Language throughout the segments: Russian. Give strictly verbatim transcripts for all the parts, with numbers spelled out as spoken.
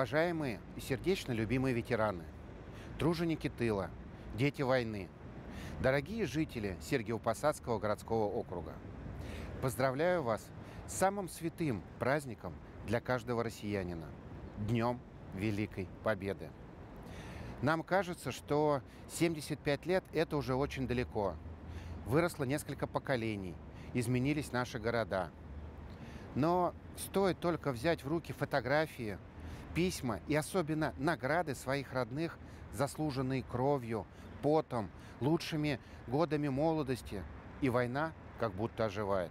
Уважаемые и сердечно любимые ветераны, труженики тыла, дети войны, дорогие жители Сергиево-Посадского городского округа, поздравляю вас с самым святым праздником для каждого россиянина – Днем Великой Победы. Нам кажется, что семьдесят пять лет – это уже очень далеко. Выросло несколько поколений, изменились наши города. Но стоит только взять в руки фотографии, письма и особенно награды своих родных, заслуженные кровью, потом, лучшими годами молодости, и война как будто оживает.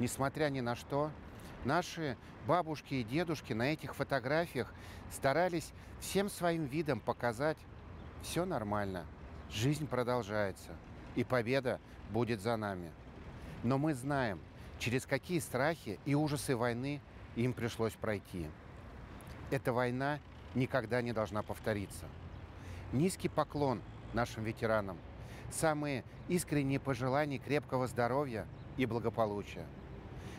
Несмотря ни на что, наши бабушки и дедушки на этих фотографиях старались всем своим видом показать: все нормально, жизнь продолжается, и победа будет за нами. Но мы знаем, через какие страхи и ужасы войны им пришлось пройти. Эта война никогда не должна повториться. Низкий поклон нашим ветеранам, самые искренние пожелания крепкого здоровья и благополучия.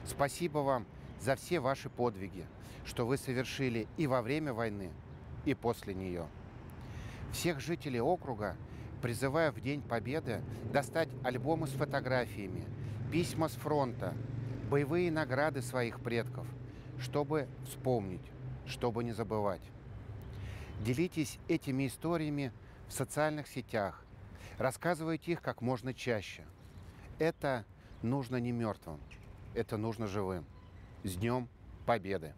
Спасибо вам за все ваши подвиги, что вы совершили и во время войны, и после нее. Всех жителей округа призываю в День Победы достать альбомы с фотографиями, письма с фронта, боевые награды своих предков, чтобы вспомнить, чтобы не забывать. Делитесь этими историями в социальных сетях, рассказывайте их как можно чаще. Это нужно не мертвым, это нужно живым. С Днем Победы!